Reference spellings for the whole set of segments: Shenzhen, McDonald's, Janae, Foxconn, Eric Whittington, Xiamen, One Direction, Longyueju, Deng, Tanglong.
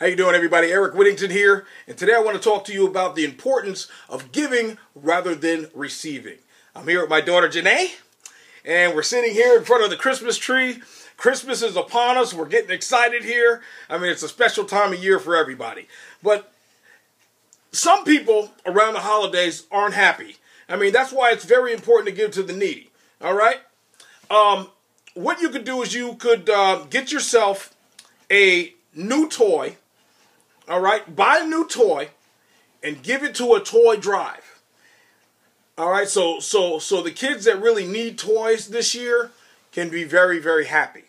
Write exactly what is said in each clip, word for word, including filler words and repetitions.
How you doing, everybody? Eric Whittington here, and today I want to talk to you about the importance of giving rather than receiving. I'm here with my daughter Janae, and we're sitting here in front of the Christmas tree. Christmas is upon us. We're getting excited here. I mean, it's a special time of year for everybody. But some people around the holidays aren't happy. I mean, that's why it's very important to give to the needy. All right? Um, what you could do is you could uh, get yourself a new toy. All right, buy a new toy and give it to a toy drive. All right, so so so the kids that really need toys this year can be very, very happy,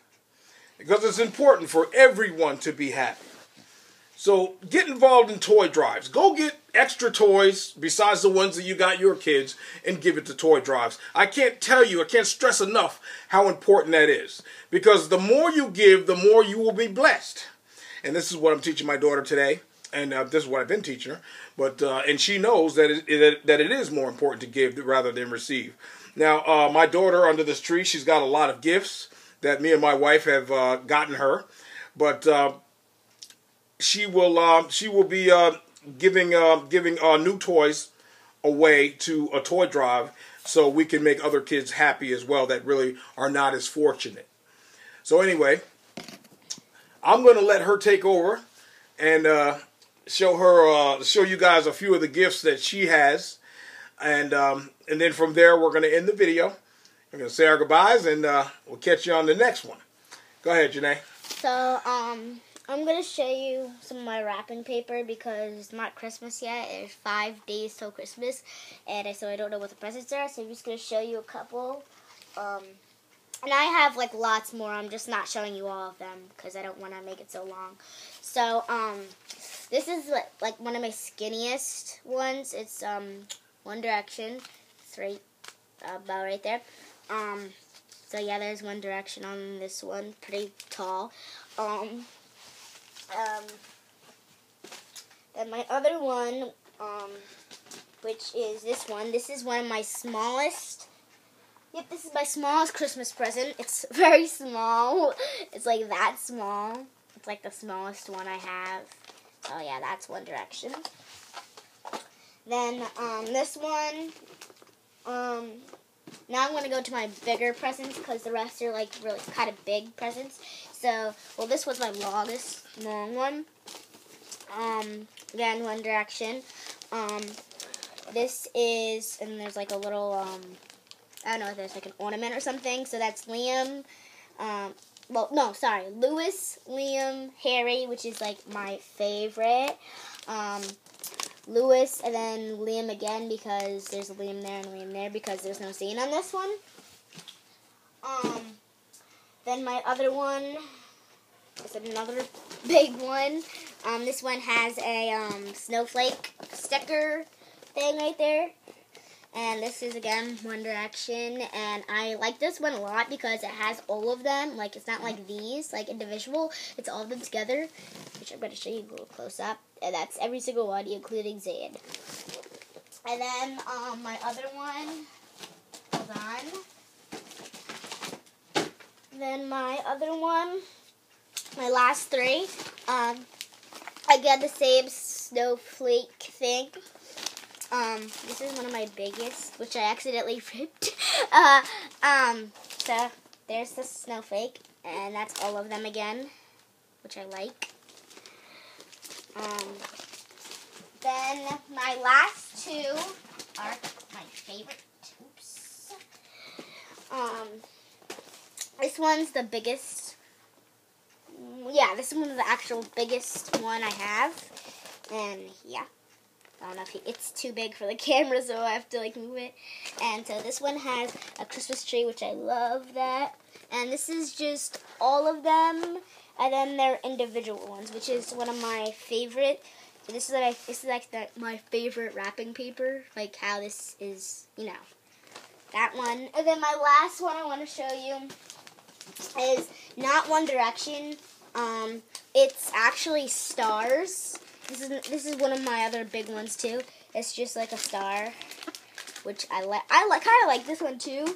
because it's important for everyone to be happy. So get involved in toy drives. Go get extra toys besides the ones that you got your kids and give it to toy drives. I can't tell you, I can't stress enough how important that is, because the more you give, the more you will be blessed. And this is what I'm teaching my daughter today, and uh, this is what I've been teaching her. But uh, and she knows that it, it, that it is more important to give rather than receive. Now, uh, my daughter under this tree, she's got a lot of gifts that me and my wife have uh, gotten her. But uh, she will uh, she will be uh, giving uh, giving uh, new toys away to a toy drive, so we can make other kids happy as well that really are not as fortunate. So anyway, I'm going to let her take over and uh, show her, uh, show you guys a few of the gifts that she has, and um, and then from there we're going to end the video. We're going to say our goodbyes, and uh, we'll catch you on the next one. Go ahead, Janae. So um, I'm going to show you some of my wrapping paper, because it's not Christmas yet. It's five days till Christmas, and so I don't know what the presents are. So I'm just going to show you a couple. Um, And I have, like, lots more. I'm just not showing you all of them, because I don't want to make it so long. So, um, this is, what, like, one of my skinniest ones. It's, um, One Direction. It's right about right there. Um, so, yeah, there's One Direction on this one. Pretty tall. Um, um, and my other one, um, which is this one. This is one of my smallest. Yep, this is my smallest Christmas present. It's very small. It's like that small. It's like the smallest one I have. Oh yeah, that's One Direction. Then um, this one. Um, now I'm going to go to my bigger presents, because the rest are like really kind of big presents. So, well, this was my longest long one. Um, again, One Direction. Um, this is, and there's like a little. Um, I don't know if there's like an ornament or something. So that's Liam. Um, well, no, sorry. Lewis, Liam, Harry, which is like my favorite. Um, Lewis, and then Liam again, because there's a Liam there and Liam there, because there's no scene on this one. Um, then my other one is another big one. Um, this one has a um, snowflake sticker thing right there. And this is, again, One Direction, and I like this one a lot because it has all of them. Like, it's not like these, like, individual. It's all of them together, which I'm going to show you a little close up. And that's every single one, including Zayn. And then um, my other one, hold on. Then my other one, my last three. Um, again, the same snowflake thing. Um, this is one of my biggest, which I accidentally ripped. uh, um, so there's the snowflake, and that's all of them again, which I like. Um, then my last two are my favorite. Oops. Um, this one's the biggest. Yeah, this one's the actual biggest one I have, and yeah. I don't know if he, it's too big for the camera, so I have to, like, move it. And so this one has a Christmas tree, which I love that. And this is just all of them, and then their individual ones, which is one of my favorite. So this is like this is like the, my favorite wrapping paper, like how this is, you know, that one. And then my last one I want to show you is not One Direction. Um, it's actually stars. This is, this is one of my other big ones, too. It's just like a star, which I like. I like, kind of like this one, too.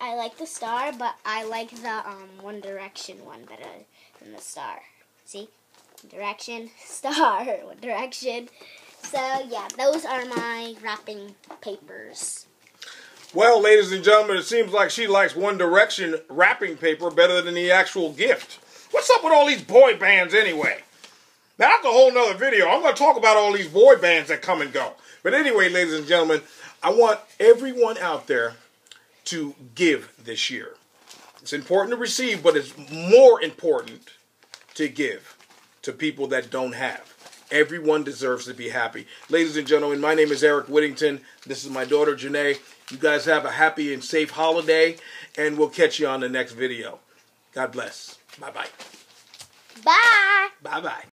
I like the star, but I like the um, One Direction one better than the star. See? Direction star, One Direction. So yeah, those are my wrapping papers. Well, ladies and gentlemen, it seems like she likes One Direction wrapping paper better than the actual gift. What's up with all these boy bands anyway? Now, that's a whole nother video. I'm going to talk about all these boy bands that come and go. But anyway, ladies and gentlemen, I want everyone out there to give this year. It's important to receive, but it's more important to give to people that don't have. Everyone deserves to be happy. Ladies and gentlemen, my name is Eric Whittington. This is my daughter, Janae. You guys have a happy and safe holiday, and we'll catch you on the next video. God bless. Bye-bye. Bye. Bye-bye.